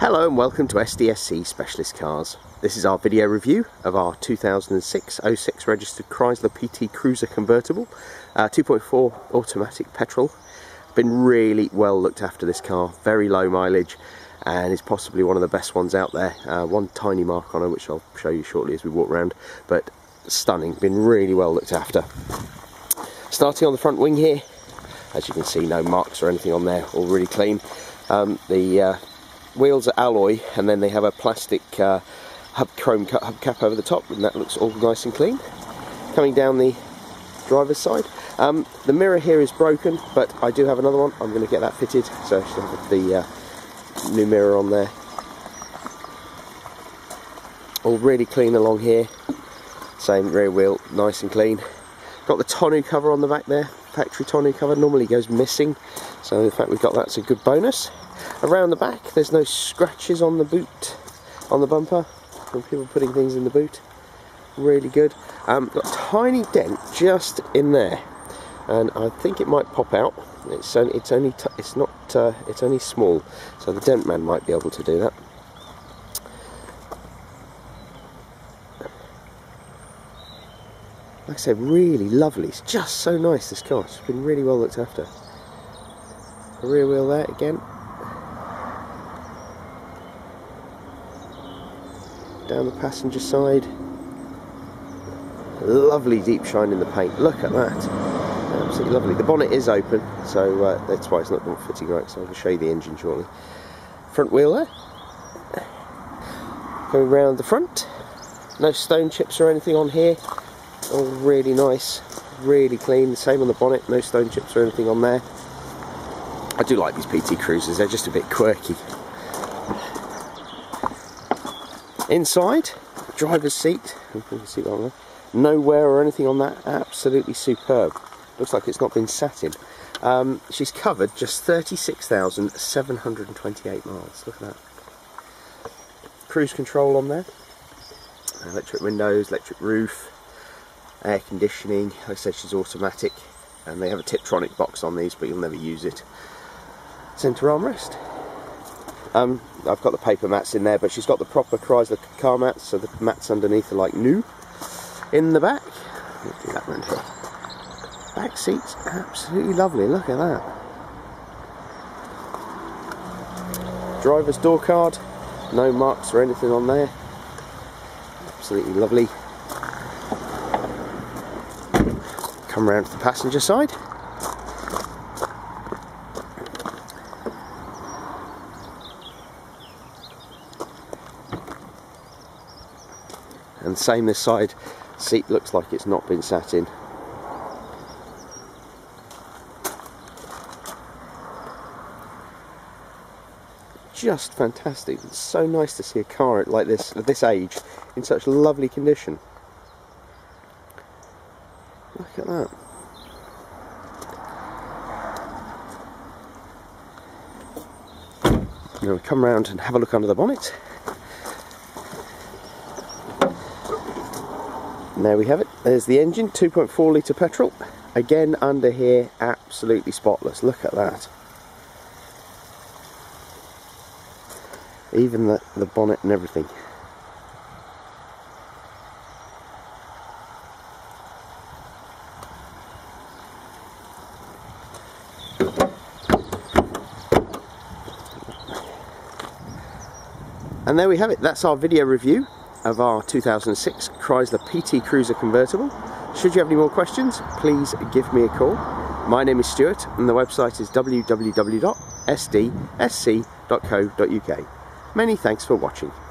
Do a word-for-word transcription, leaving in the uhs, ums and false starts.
Hello and welcome to S D S C Specialist Cars. This is our video review of our two thousand six oh six registered Chrysler P T Cruiser convertible, uh, two point four automatic petrol. Been really well looked after, this car, very low mileage, and is possibly one of the best ones out there. Uh, one tiny mark on her which I'll show you shortly as we walk around, but stunning, been really well looked after. Starting on the front wing here, as you can see, no marks or anything on there, all really clean. Um, the uh, wheels are alloy, and then they have a plastic uh, hub chrome cut hubcap over the top, and that looks all nice and clean. Coming down the driver's side, um, the mirror here is broken, but I do have another one. I'm going to get that fitted, so I should have the uh, new mirror on there. All really clean along here. Same rear wheel, nice and clean. Got the tonneau cover on the back there. Factory tonneau cover normally goes missing, so the fact we've got that's a good bonus. Around the back, there's no scratches on the boot, on the bumper, from people putting things in the boot. Really good. Um, got a tiny dent just in there, and I think it might pop out. It's only, it's only, t it's not, uh, it's only small, so the dent man might be able to do that. Like I said, really lovely. It's just so nice, this car. It's been really well looked after. The rear wheel there again. Down the passenger side. Lovely deep shine in the paint. Look at that. Absolutely lovely. The bonnet is open, so uh, that's why it's not fitting right, so I can show you the engine shortly. Front wheel there. Going round the front. No stone chips or anything on here. All really nice, really clean. The same on the bonnet, no stone chips or anything on there. I do like these P T Cruisers, they're just a bit quirky. Inside, driver's seat, no wear or anything on that, absolutely superb. Looks like it's not been sat in. Um, she's covered just thirty-six thousand seven hundred twenty-eight miles, look at that. Cruise control on there, electric windows, electric roof. Air conditioning, like I said, she's automatic, and they have a Tiptronic box on these, but you'll never use it. Centre armrest. Um, I've got the paper mats in there, but she's got the proper Chrysler car mats, so the mats underneath are like new. In the back, that one here. Back seats, absolutely lovely. Look at that. Driver's door card, no marks or anything on there. Absolutely lovely. Come round to the passenger side. And same this side, seat looks like it's not been sat in. Just fantastic. It's so nice to see a car like this at this age in such lovely condition. Look at that. Now we come round and have a look under the bonnet. And there we have it. There's the engine, two point four litre petrol. Again, under here, absolutely spotless. Look at that. Even the, the bonnet and everything. And there we have it, that's our video review of our two thousand six Chrysler P T Cruiser convertible. Should you have any more questions, please give me a call. My name is Stuart and the website is w w w dot s d s c dot co dot u k. Many thanks for watching.